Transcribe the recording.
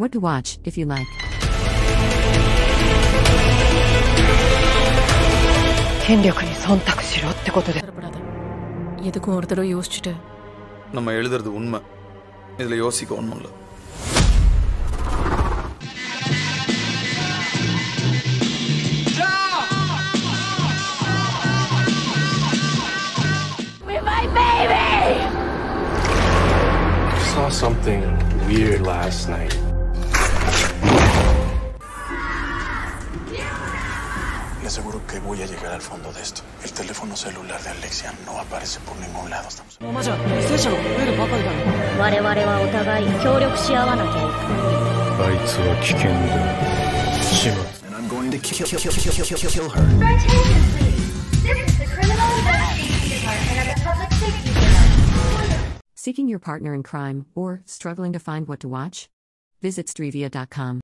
What to watch, if you like. I saw something weird last night. Le aseguro que voy a llegar al fondo de esto. El teléfono celular de Alexia no aparece por ningún lado. And I'm going to kill her. This is the criminal investigation department of the public safety department. Seeking your partner in crime, or struggling to find what to watch? Visit Stryvia.com.